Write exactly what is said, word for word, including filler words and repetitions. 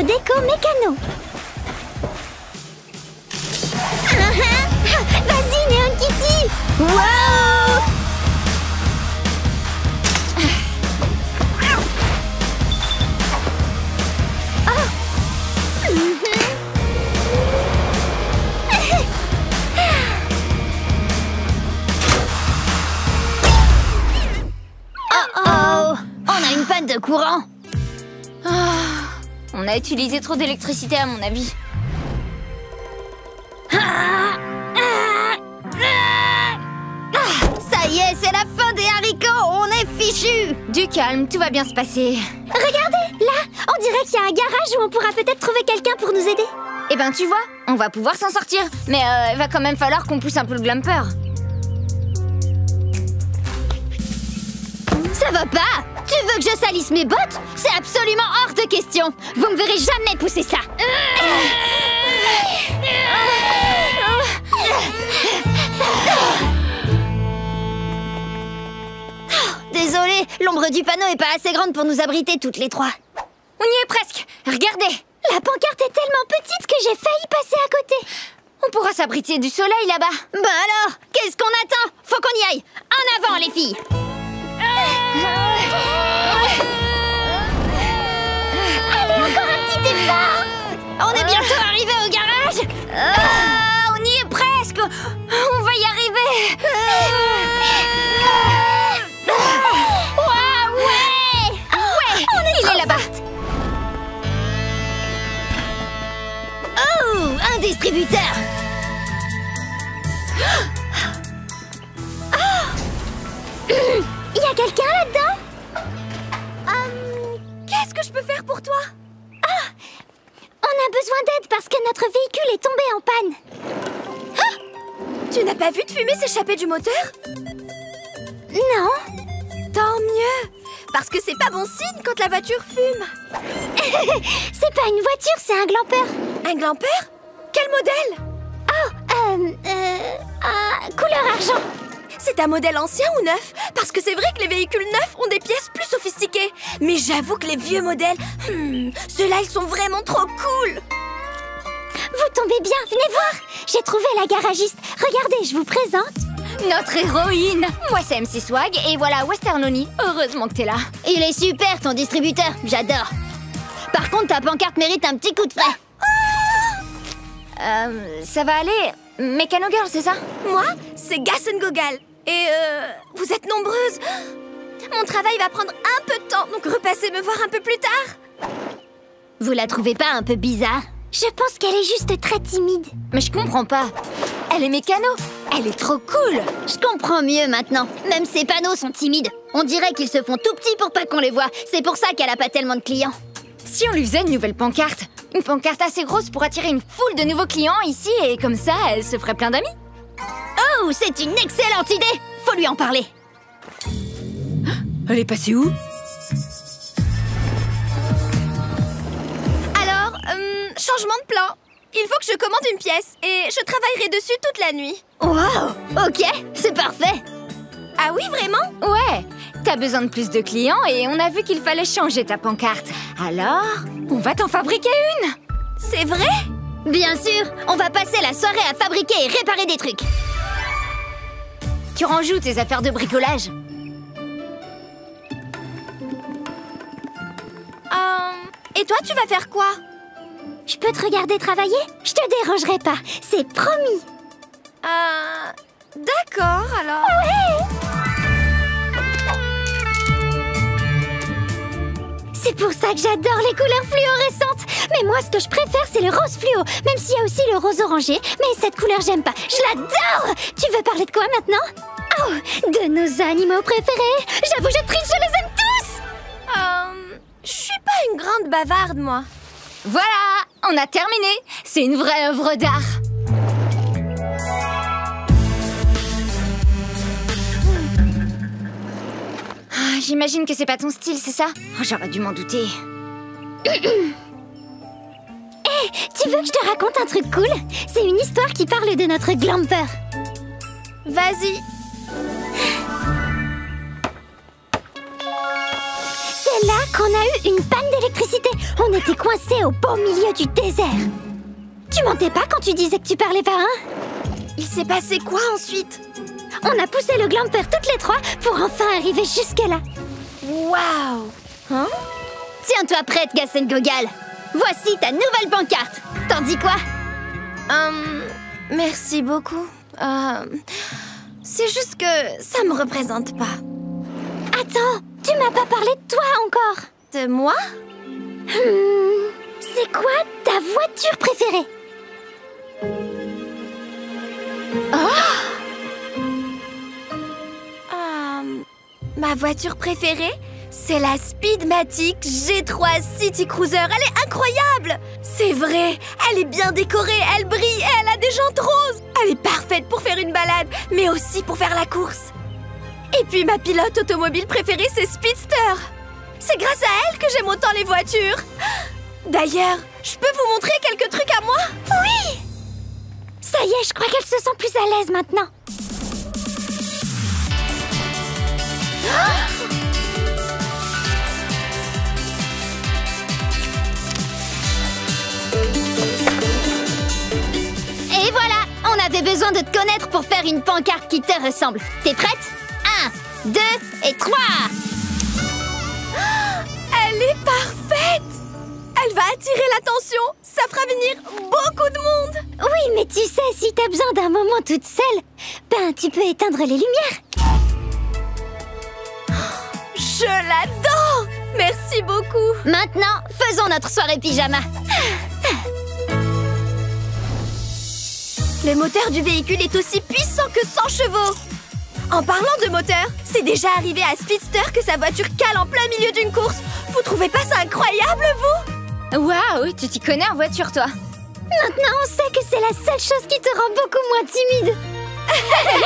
Auto déco mécano. Ah, ah, ah, vas-y, Neon Q T. Wow! De courant. Oh, on a utilisé trop d'électricité à mon avis. Ah, ah, ah, ça y est, c'est la fin des haricots, on est fichus. Du calme, tout va bien se passer. Regardez, là, on dirait qu'il y a un garage où on pourra peut-être trouver quelqu'un pour nous aider. Eh ben tu vois, on va pouvoir s'en sortir. Mais euh, il va quand même falloir qu'on pousse un peu le glamper. Ça va pas? Tu veux que je salisse mes bottes? C'est absolument hors de question! Vous me verrez jamais pousser ça! Désolée, l'ombre du panneau est pas assez grande pour nous abriter toutes les trois. On y est presque! Regardez! La pancarte est tellement petite que j'ai failli passer à côté. On pourra s'abriter du soleil là-bas. Bah alors, qu'est-ce qu'on attend? Faut qu'on y aille! En avant les filles! On est bientôt arrivé au garage. Ah, on y est presque. On va y arriver. Wow, ouais, ouais. On est Il est là-bas. Oh, un distributeur. Oh. Il y a quelqu'un là-dedans? Hum, qu'est-ce que je peux faire pour toi? Ah. On a besoin d'aide parce que notre véhicule est tombé en panne. Ah! Tu n'as pas vu de fumée s'échapper du moteur? Non. Tant mieux, parce que c'est pas bon signe quand la voiture fume. C'est pas une voiture, c'est un glampeur. Un glampeur? Quel modèle? Oh, euh, euh, euh, couleur argent. C'est un modèle ancien ou neuf? Parce que c'est vrai que les véhicules neufs ont des pièces plus sophistiquées. Mais j'avoue que les vieux modèles, hmm, ceux-là, ils sont vraiment trop cool. Vous tombez bien, venez voir. J'ai trouvé la garagiste. Regardez, je vous présente notre héroïne. Moi, c'est M C Swag et voilà Western Honey. Heureusement que t'es là. Il est super, ton distributeur. J'adore. Par contre, ta pancarte mérite un petit coup de frais. Euh, ça va aller. Mécano Girl, c'est ça? Moi, c'est Gas N' Go Gal. Et euh, vous êtes nombreuses. Mon travail va prendre un peu de temps, donc repassez me voir un peu plus tard. Vous la trouvez pas un peu bizarre? Je pense qu'elle est juste très timide. Mais je comprends pas. Elle est mécano. Elle est trop cool. Je comprends mieux maintenant. Même ses panneaux sont timides. On dirait qu'ils se font tout petits pour pas qu'on les voit. C'est pour ça qu'elle a pas tellement de clients. Si on lui faisait une nouvelle pancarte? Une pancarte assez grosse pour attirer une foule de nouveaux clients ici et comme ça, elle se ferait plein d'amis. Oh, c'est une excellente idée! Faut lui en parler! Elle est passée où? Alors, euh, changement de plan. Il faut que je commande une pièce et je travaillerai dessus toute la nuit. Wow! Ok, c'est parfait! Ah oui, vraiment? Ouais! T'as besoin de plus de clients et on a vu qu'il fallait changer ta pancarte. Alors, on va t'en fabriquer une! C'est vrai? Bien sûr! On va passer la soirée à fabriquer et réparer des trucs. Tu ranges tes affaires de bricolage? Euh, et toi, tu vas faire quoi? Je peux te regarder travailler? Je te dérangerai pas, c'est promis. Euh... D'accord, alors... Ouais! C'est pour ça que j'adore les couleurs fluorescentes. Mais moi, ce que je préfère, c'est le rose fluo. Même s'il y a aussi le rose orangé. Mais cette couleur, j'aime pas. Je l'adore! Tu veux parler de quoi maintenant? Oh, de nos animaux préférés. J'avoue, je triche, je les aime tous. Euh... Je suis pas une grande bavarde, moi. Voilà, on a terminé. C'est une vraie œuvre d'art. Oh, j'imagine que c'est pas ton style, c'est ça? Oh, j'aurais dû m'en douter. Hey, tu veux que je te raconte un truc cool? C'est une histoire qui parle de notre glamper. Vas-y. C'est C'est là qu'on a eu une panne d'électricité. On était coincés au beau milieu du désert. Tu mentais pas quand tu disais que tu parlais pas, hein? Il s'est passé quoi ensuite? On a poussé le glamper toutes les trois pour enfin arriver jusque-là. Waouh! Hein? Tiens-toi prête, Gas N' Go Gal. Voici ta nouvelle pancarte. T'en dis quoi? Hum... Merci beaucoup. Euh... C'est juste que ça me représente pas. Attends, tu m'as pas parlé de toi encore. De moi? Hmm, c'est quoi ta voiture préférée? Oh euh, Ma voiture préférée, c'est la Speedmatic G trois City Cruiser. Elle est incroyable! C'est vrai, elle est bien décorée, elle brille et elle a des jantes roses. Elle est parfaite pour faire une balade, mais aussi pour faire la course. Et puis ma pilote automobile préférée, c'est Speedster. C'est grâce à elle que j'aime autant les voitures. D'ailleurs, je peux vous montrer quelques trucs à moi? Oui! Ça y est, je crois qu'elle se sent plus à l'aise maintenant. Ah! Et voilà, on avait besoin de te connaître pour faire une pancarte qui te ressemble. T'es prête? un, deux et trois. Elle est parfaite! Elle va attirer l'attention, ça fera venir beaucoup de monde. Oui, mais tu sais, si t'as besoin d'un moment toute seule, ben tu peux éteindre les lumières. Je l'adore! Merci beaucoup. Maintenant, faisons notre soirée pyjama. Le moteur du véhicule est aussi puissant que cent chevaux. En parlant de moteur, c'est déjà arrivé à Speedster que sa voiture cale en plein milieu d'une course. Vous trouvez pas ça incroyable, vous? Waouh, tu t'y connais en voiture, toi. Maintenant, on sait que c'est la seule chose qui te rend beaucoup moins timide.